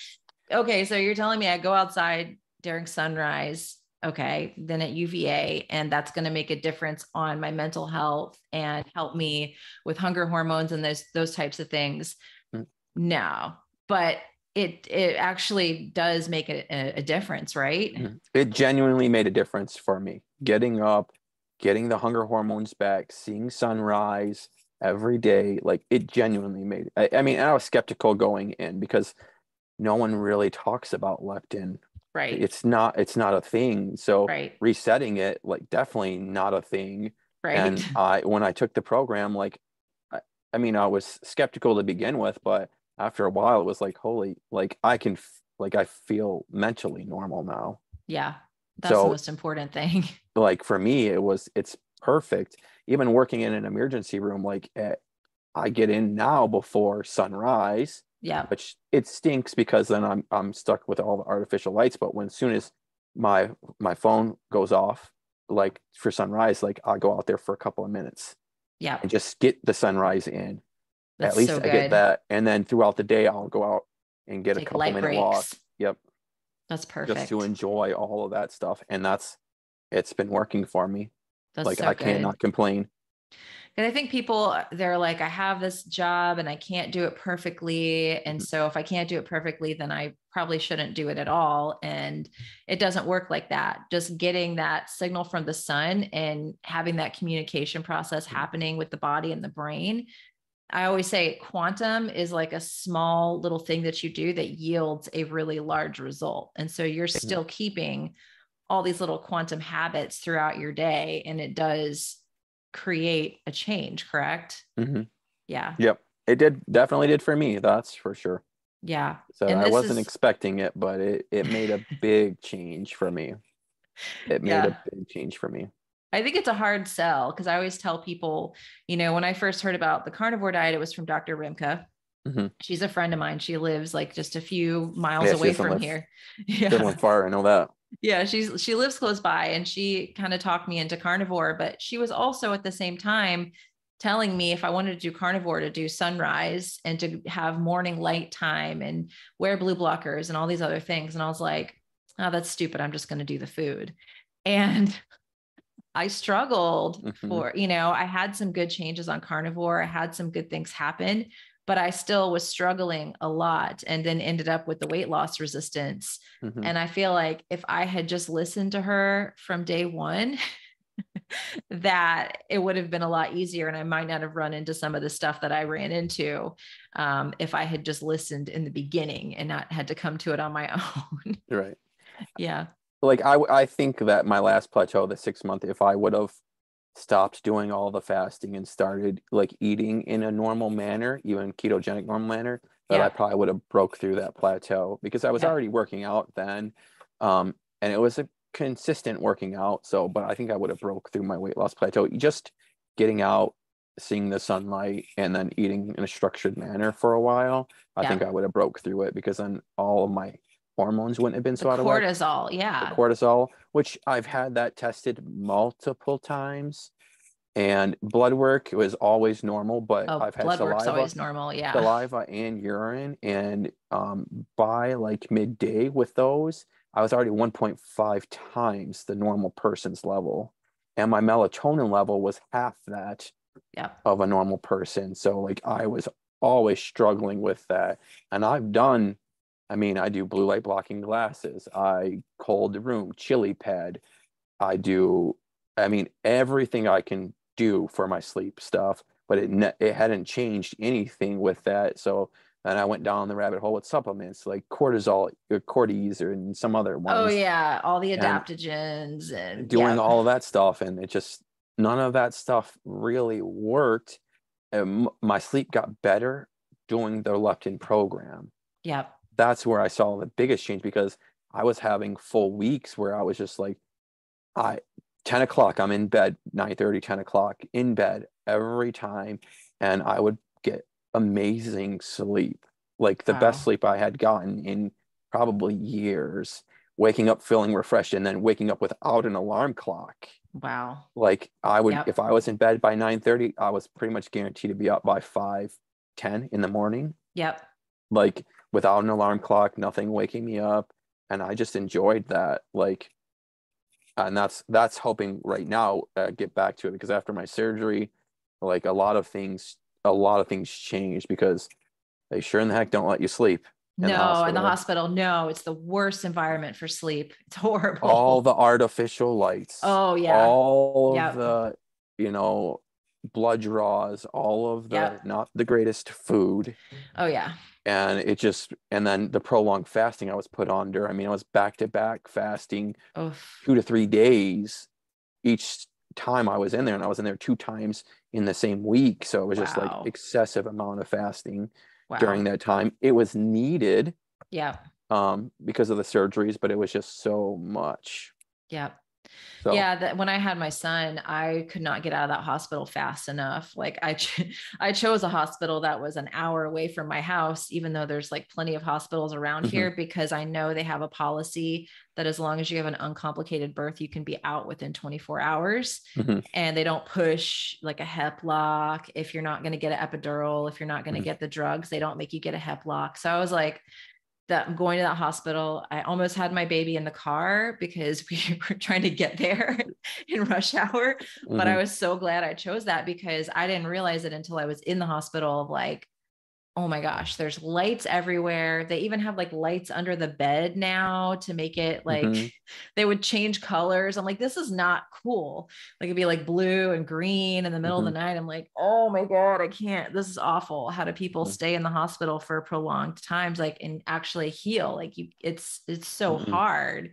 okay, so you're telling me I go outside during sunrise okay, than at U V A. And that's going to make a difference on my mental health and help me with hunger hormones and those, those types of things. Mm. No, but it, it actually does make a, a difference, right? Mm. It genuinely made a difference for me. Getting up, getting the hunger hormones back, seeing sunrise every day. Like it genuinely made, I, I mean, I was skeptical going in because no one really talks about leptin. Right. It's not, it's not a thing. So right. resetting it, like definitely not a thing. Right. And I, when I took the program, like, I, I mean, I was skeptical to begin with, but after a while it was like, holy, like I can, f- like, I feel mentally normal now. Yeah. That's so, the most important thing. Like for me, it was, it's perfect. Even working in an emergency room, like at, I get in now before sunrise. Yeah. Which it stinks because then I'm I'm stuck with all the artificial lights. But when soon as my my phone goes off, like for sunrise, like I'll go out there for a couple of minutes. Yeah. And just get the sunrise in. That's At least so I get that. And then throughout the day I'll go out and get Take a couple minute breaks. walk. Yep. That's perfect. Just to enjoy all of that stuff. And that's it's been working for me. That's like so I good. cannot complain. And I think people, they're like, I have this job and I can't do it perfectly. And so if I can't do it perfectly, then I probably shouldn't do it at all. And it doesn't work like that. Just getting that signal from the sun and having that communication process happening with the body and the brain. I always say quantum is like a small little thing that you do that yields a really large result. And so you're still keeping all these little quantum habits throughout your day. And it does create a change, correct? Mm-hmm. Yeah. Yep. It did definitely did for me. That's for sure. Yeah. So I wasn't is... expecting it, but it, it made a big change for me. It made yeah. a big change for me. I think it's a hard sell because I always tell people, you know, when I first heard about the carnivore diet, it was from Doctor Rimka. Mm-hmm. She's a friend of mine. She lives like just a few miles yeah, away from live, here. Yeah. She went far. I know that. Yeah. She's, she lives close by and she kind of talked me into carnivore, but she was also at the same time telling me if I wanted to do carnivore to do sunrise and to have morning light time and wear blue blockers and all these other things. And I was like, oh, that's stupid. I'm just going to do the food. And I struggled mm-hmm. for, you know, I had some good changes on carnivore. I had some good things happen, but I still was struggling a lot and then ended up with the weight loss resistance. Mm-hmm. And I feel like if I had just listened to her from day one, that it would have been a lot easier. And I might not have run into some of the stuff that I ran into um, if I had just listened in the beginning and not had to come to it on my own. Right. Yeah. Like I, I think that my last plateau, the six month, if I would have stopped doing all the fasting and started like eating in a normal manner, even ketogenic normal manner, that yeah. I probably would have broke through that plateau because I was yeah. already working out then. Um, and it was a consistent working out. So, but I think I would have broke through my weight loss plateau, just getting out, seeing the sunlight and then eating in a structured manner for a while. I yeah. think I would have broke through it because then all of my hormones wouldn't have been so the out of whack. Cortisol, yeah. The cortisol, which I've had that tested multiple times, and blood work it was always normal, but oh, I've had blood saliva, work's always normal, yeah. saliva and urine, and um, by like midday with those, I was already one point five times the normal person's level, and my melatonin level was half that yeah. of a normal person. So like I was always struggling with that, and I've done. I mean, I do blue light blocking glasses. I cold room, chili pad. I do, I mean, everything I can do for my sleep stuff, but it ne- it hadn't changed anything with that. So then I went down the rabbit hole with supplements like cortisol, or cortis, or and some other ones. Oh yeah, all the adaptogens and, and doing yeah. all of that stuff, and it just none of that stuff really worked. And my sleep got better doing the leptin program. Yep. That's where I saw the biggest change because I was having full weeks where I was just like, I ten o'clock, I'm in bed, nine thirty, ten o'clock in bed every time. And I would get amazing sleep, like the wow. best sleep I had gotten in probably years, waking up, feeling refreshed, and then waking up without an alarm clock. Wow. Like I would, yep. if I was in bed by nine thirty, I was pretty much guaranteed to be up by five ten in the morning. Yep. Like without an alarm clock, nothing waking me up. And I just enjoyed that. Like And that's, that's helping right now uh, get back to it, because after my surgery, like a lot of things, a lot of things changed, because they sure in the heck don't let you sleep. In no, the in the hospital. No, it's the worst environment for sleep. It's horrible. All the artificial lights. Oh yeah. All yep. of the, you know, blood draws, all of the, yep. not the greatest food. Oh yeah. And it just, and then the prolonged fasting I was put under. I mean, I was back to back fasting Oof. two to three days each time I was in there, and I was in there two times in the same week. So it was wow. just like excessive amount of fasting. Wow. During that time, it was needed, yeah, um, because of the surgeries, but it was just so much. Yeah, so. yeah. That when I had my son, I could not get out of that hospital fast enough. Like I, ch- I chose a hospital that was an hour away from my house, even though there's like plenty of hospitals around mm-hmm. here, because I know they have a policy that as long as you have an uncomplicated birth, you can be out within twenty-four hours, mm-hmm. and they don't push like a hep lock. If you're not going to get an epidural, if you're not going to mm-hmm. get the drugs, they don't make you get a hep lock. So I was like, that I'm going to that hospital. I almost had my baby in the car because we were trying to get there in rush hour, mm-hmm. but I was so glad I chose that, because I didn't realize it until I was in the hospital of like, oh my gosh, there's lights everywhere. They even have like lights under the bed now to make it like, mm-hmm. they would change colors. I'm like, this is not cool. Like it'd be like blue and green in the middle mm-hmm. of the night. I'm like, oh my God, I can't, this is awful. How do people mm-hmm. stay in the hospital for prolonged times? Like, and actually heal. Like you, it's, it's so mm-hmm. hard.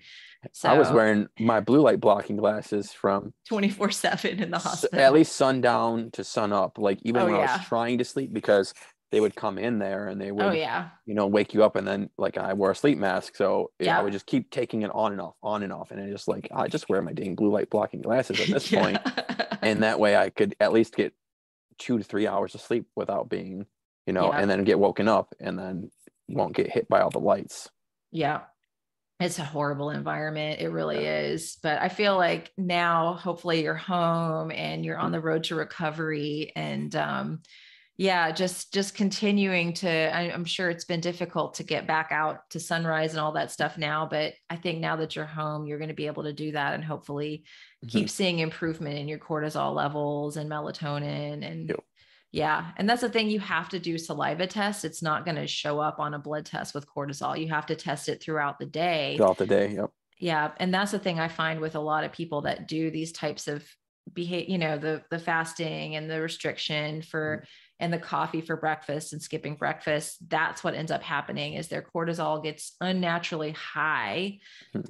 So I was wearing my blue light blocking glasses from twenty-four seven in the hospital, at least sundown to sun up. Like even oh, when yeah. I was trying to sleep, because they would come in there and they would, oh, yeah. you know, wake you up. And then like I wore a sleep mask. So yeah. I would just keep taking it on and off, on and off. And I just like, I just wear my dang blue light blocking glasses at this yeah. point. And that way I could at least get two to three hours of sleep without being, you know, yeah. and then get woken up and then won't get hit by all the lights. Yeah. It's a horrible environment. It really is. But I feel like now hopefully you're home and you're on the road to recovery, and, um, yeah, just, just continuing to, I, I'm sure it's been difficult to get back out to sunrise and all that stuff now, but I think now that you're home, you're going to be able to do that and hopefully mm-hmm. keep seeing improvement in your cortisol levels and melatonin. And yep. yeah. And that's the thing, you have to do saliva tests. It's not going to show up on a blood test with cortisol. You have to test it throughout the day. Throughout the day. Yep. Yeah. And that's the thing I find with a lot of people that do these types of behave, you know, the, the fasting and the restriction for, mm-hmm. and the coffee for breakfast and skipping breakfast, that's what ends up happening is their cortisol gets unnaturally high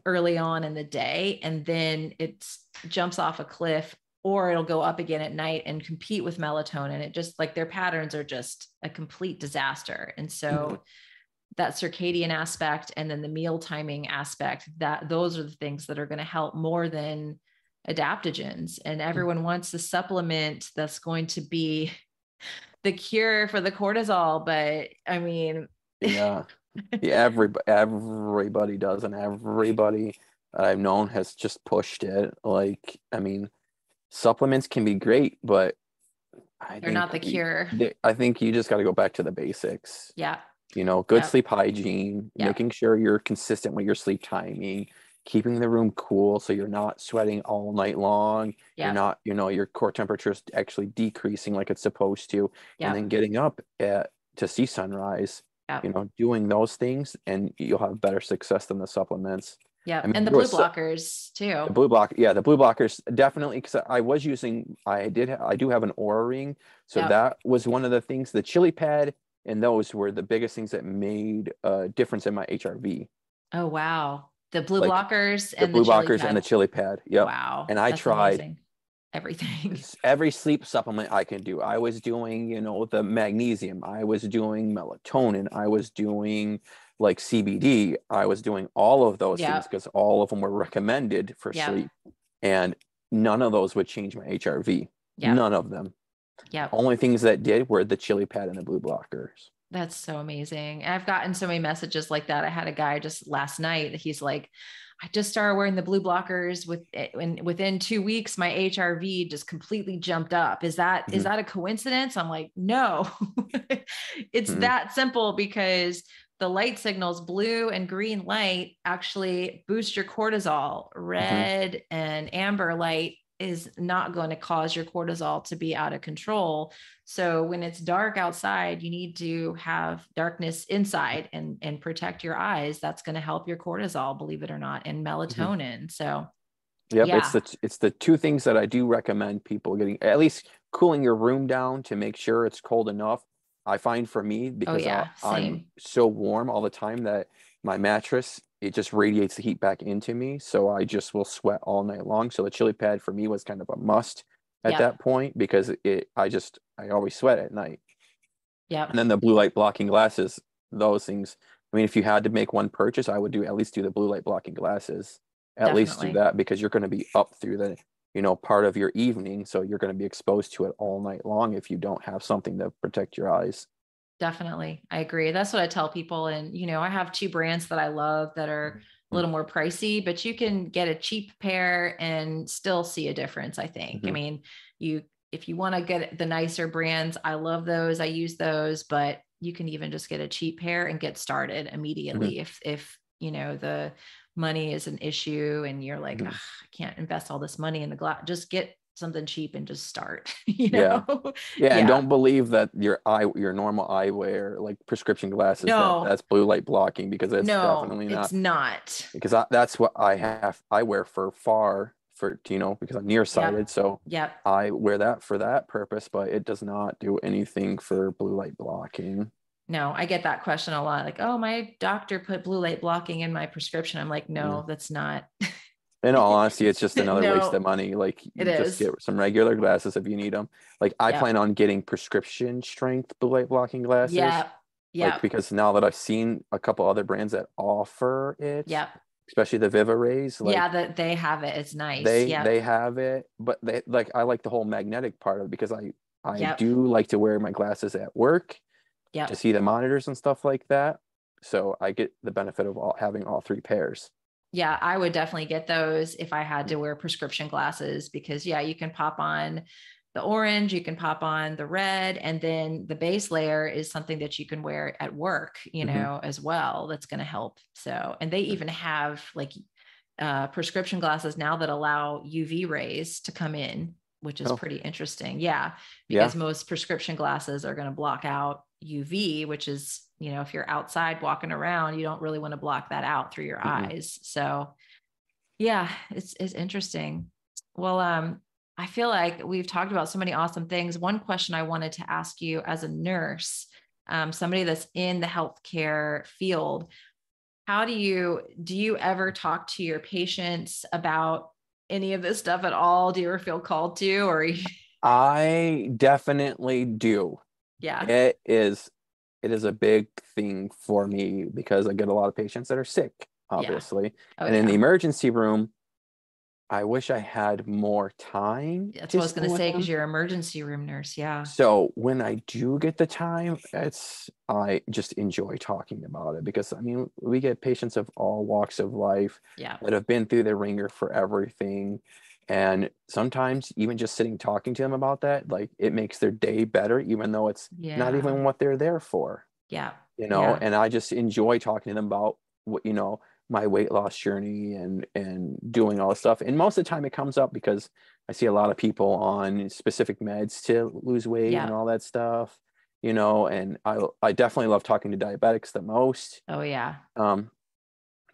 early on in the day. And then it jumps off a cliff, or it'll go up again at night and compete with melatonin. It just like their patterns are just a complete disaster. And so mm-hmm. that circadian aspect, and then the meal timing aspect, that those are the things that are going to help more than adaptogens. And everyone wants the supplement that's going to be the cure for the cortisol, but I mean, yeah, yeah every, everybody does. And everybody I've known has just pushed it. Like, I mean, supplements can be great, but I they're not the you, cure. They, I think you just got to go back to the basics. Yeah. You know, good yeah. sleep hygiene, yeah. making sure you're consistent with your sleep timing, keeping the room cool so you're not sweating all night long. Yeah. You're not, you know, your core temperature is actually decreasing like it's supposed to. Yeah. And then getting up at, to see sunrise, yeah. you know, doing those things, and you'll have better success than the supplements. Yeah. I mean, and the blue blockers too. The blue block. Yeah. The blue blockers definitely. Cause I was using, I did, ha- I do have an Aura Ring. So yeah. that was one of the things, the Chili Pad and those were the biggest things that made a difference in my H R V. Oh, wow. The blue like blockers and the blue the blockers pad. and the Chili Pad. Yep. Wow. And I tried amazing. everything, every sleep supplement I can do. I was doing, you know, the magnesium, I was doing melatonin, I was doing like C B D. I was doing all of those yep. things because all of them were recommended for yep. sleep, and none of those would change my H R V. Yep. None of them. Yeah. Only things that did were the Chili Pad and the blue blockers. That's so amazing. And I've gotten so many messages like that. I had a guy just last night, he's like, I just started wearing the blue blockers with and within two weeks, my H R V just completely jumped up. Is that, mm-hmm. is that a coincidence? I'm like, no, it's mm-hmm. that simple, because the light signals, blue and green light, actually boost your cortisol. Red mm-hmm. and amber light is not going to cause your cortisol to be out of control. So when it's dark outside, you need to have darkness inside and, and protect your eyes. That's going to help your cortisol, believe it or not, and melatonin. Mm-hmm. So yep, yeah, it's the, it's the two things that I do recommend people getting, at least cooling your room down to make sure it's cold enough. I find for me, because oh, yeah. I, I'm so warm all the time that my mattress, it just radiates the heat back into me. So I just will sweat all night long. So the Chili Pad for me was kind of a must at yeah. that point, because it, I just, I always sweat at night. Yeah. And then the blue light blocking glasses, those things. I mean, if you had to make one purchase, I would do at least do the blue light blocking glasses, at Definitely. least do that, because you're going to be up through the, you know, part of your evening. So you're going to be exposed to it all night long if you don't have something to protect your eyes. Definitely. I agree. That's what I tell people. And, you know, I have two brands that I love that are a little more pricey, but you can get a cheap pair and still see a difference, I think. Mm-hmm. I mean, you, if you want to get the nicer brands, I love those. I use those, but you can even just get a cheap pair and get started immediately. Mm-hmm. If, if, you know, the money is an issue and you're like, mm-hmm. I can't invest all this money in the glass, just get something cheap and just start, you know? Yeah. Yeah, yeah. And don't believe that your eye, your normal eyewear, like prescription glasses, no. that, that's blue light blocking, because it's no, definitely not. It's not. Because I, that's what I have. I wear for far for, you know, because I'm nearsighted. Yep. So yep. I wear that for that purpose, but it does not do anything for blue light blocking. No, I get that question a lot. Like, oh, my doctor put blue light blocking in my prescription. I'm like, no, mm. that's not. In all honesty, it's just another no, waste of money. Like, you just is. get some regular glasses if you need them. Like, I yep. plan on getting prescription strength blue light blocking glasses. Yeah, yeah. Like, because now that I've seen a couple other brands that offer it, yeah, especially the Viva Rays. Like, yeah, that they have it. It's nice. They yep. they have it, but they like I like the whole magnetic part of it, because I I yep. do like to wear my glasses at work, yeah, to see the monitors and stuff like that. So I get the benefit of all, having all three pairs. Yeah, I would definitely get those if I had to wear prescription glasses, because yeah, you can pop on the orange, you can pop on the red, and then the base layer is something that you can wear at work, you know, mm-hmm. as well. That's going to help. So, and they even have like uh, prescription glasses now that allow U V rays to come in, which is oh. pretty interesting. Yeah, because yeah. most prescription glasses are going to block out U V, which is, you know, if you're outside walking around, you don't really want to block that out through your mm-hmm. eyes. So yeah, it's, it's interesting. Well, um, I feel like we've talked about so many awesome things. One question I wanted to ask you as a nurse, um, somebody that's in the healthcare field, how do you, do you ever talk to your patients about any of this stuff at all? Do you ever feel called to, or? I definitely do. Yeah, it is. It is a big thing for me, because I get a lot of patients that are sick, obviously. Yeah. Oh, and yeah. in the emergency room, I wish I had more time. That's what I was going to say, because you're an emergency room nurse. Yeah. So when I do get the time, it's, I just enjoy talking about it, because I mean, we get patients of all walks of life yeah. that have been through the ringer for everything. And sometimes even just sitting, talking to them about that, like it makes their day better, even though it's yeah. not even what they're there for. Yeah. You know, yeah. and I just enjoy talking to them about what, you know, my weight loss journey and, and doing all this stuff. And most of the time it comes up because I see a lot of people on specific meds to lose weight yeah. and all that stuff, you know, and I, I definitely love talking to diabetics the most. Oh yeah. Um,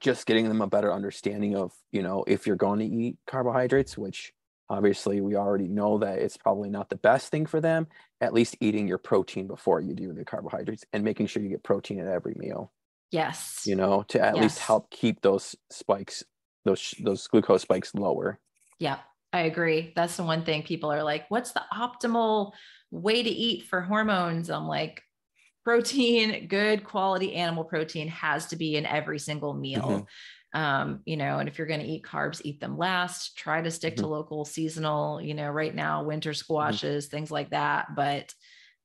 just getting them a better understanding of, you know, if you're going to eat carbohydrates, which obviously we already know that it's probably not the best thing for them, at least eating your protein before you do the carbohydrates and making sure you get protein at every meal. Yes. You know, to at yes. least help keep those spikes, those, those glucose spikes lower. Yeah, I agree. That's the one thing people are like, what's the optimal way to eat for hormones? I'm like, protein, good quality animal protein has to be in every single meal. Mm-hmm. Um, you know, and if you're going to eat carbs, eat them last, try to stick mm-hmm. to local seasonal, you know, right now, winter squashes, mm-hmm. things like that. But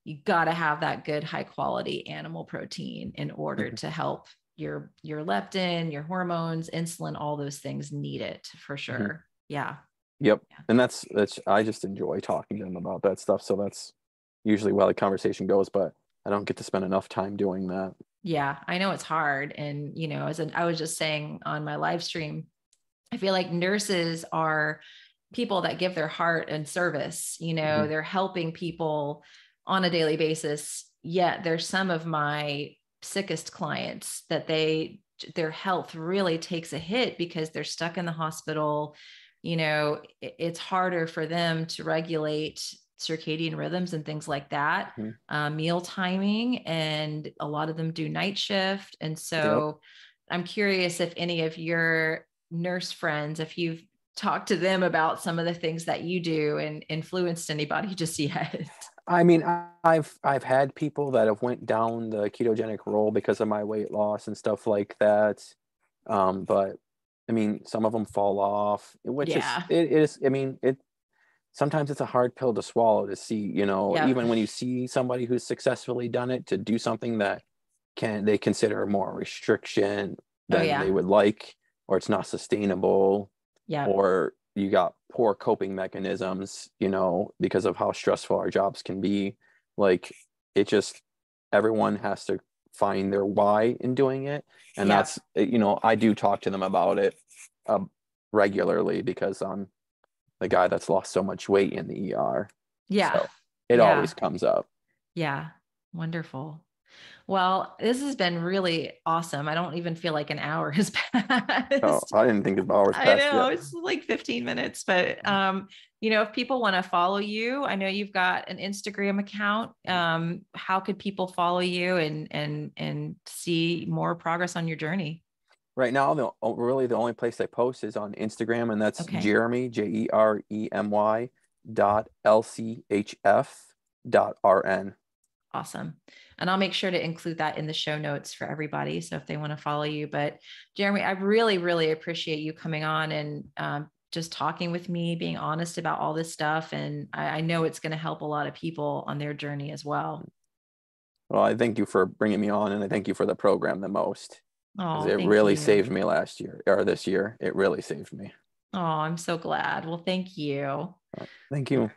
you got to have that good, high quality animal protein in order mm-hmm. to help your, your leptin, your hormones, insulin, all those things need it for sure. Mm-hmm. Yeah. Yep. Yeah. And that's, that's, I just enjoy talking to them about that stuff. So that's usually where the conversation goes, but I don't get to spend enough time doing that. Yeah, I know it's hard. And, you know, as an, I was just saying on my live stream, I feel like nurses are people that give their heart and service, you know, mm-hmm. they're helping people on a daily basis. Yet there's some of my sickest clients that they, their health really takes a hit because they're stuck in the hospital. You know, it's harder for them to regulate circadian rhythms and things like that, mm-hmm. uh, meal timing, and a lot of them do night shift. And so yep. I'm curious if any of your nurse friends, if you've talked to them about some of the things that you do and influenced anybody just yet. I mean, I've, I've had people that have went down the ketogenic role because of my weight loss and stuff like that. Um, but I mean, some of them fall off, which yeah. is, it is, I mean, it, sometimes it's a hard pill to swallow to see, you know, yeah. even when you see somebody who's successfully done it, to do something that can, they consider more restriction than oh, yeah. they would like, or it's not sustainable, yeah. or you got poor coping mechanisms, you know, because of how stressful our jobs can be. Like, it just, everyone has to find their why in doing it. And yeah. that's, you know, I do talk to them about it uh, regularly, because I'm the guy that's lost so much weight in the E R. Yeah. So it yeah. always comes up. Yeah. Wonderful. Well, this has been really awesome. I don't even feel like an hour has passed. Oh, I didn't think an hour was passed. I know yet. It's like fifteen minutes, but, um, you know, if people want to follow you, I know you've got an Instagram account. Um, how could people follow you and, and, and see more progress on your journey? Right now, the, really the only place I post is on Instagram, and that's okay. Jeremy, J E R E M Y dot L C H F dot R N. Awesome. And I'll make sure to include that in the show notes for everybody, so if they want to follow you. But Jeremy, I really, really appreciate you coming on and um, just talking with me, being honest about all this stuff. And I, I know it's going to help a lot of people on their journey as well. Well, I thank you for bringing me on, and I thank you for the program the most. Oh, it really you. saved me last year or this year. It really saved me. Oh, I'm so glad. Well, thank you. Thank you.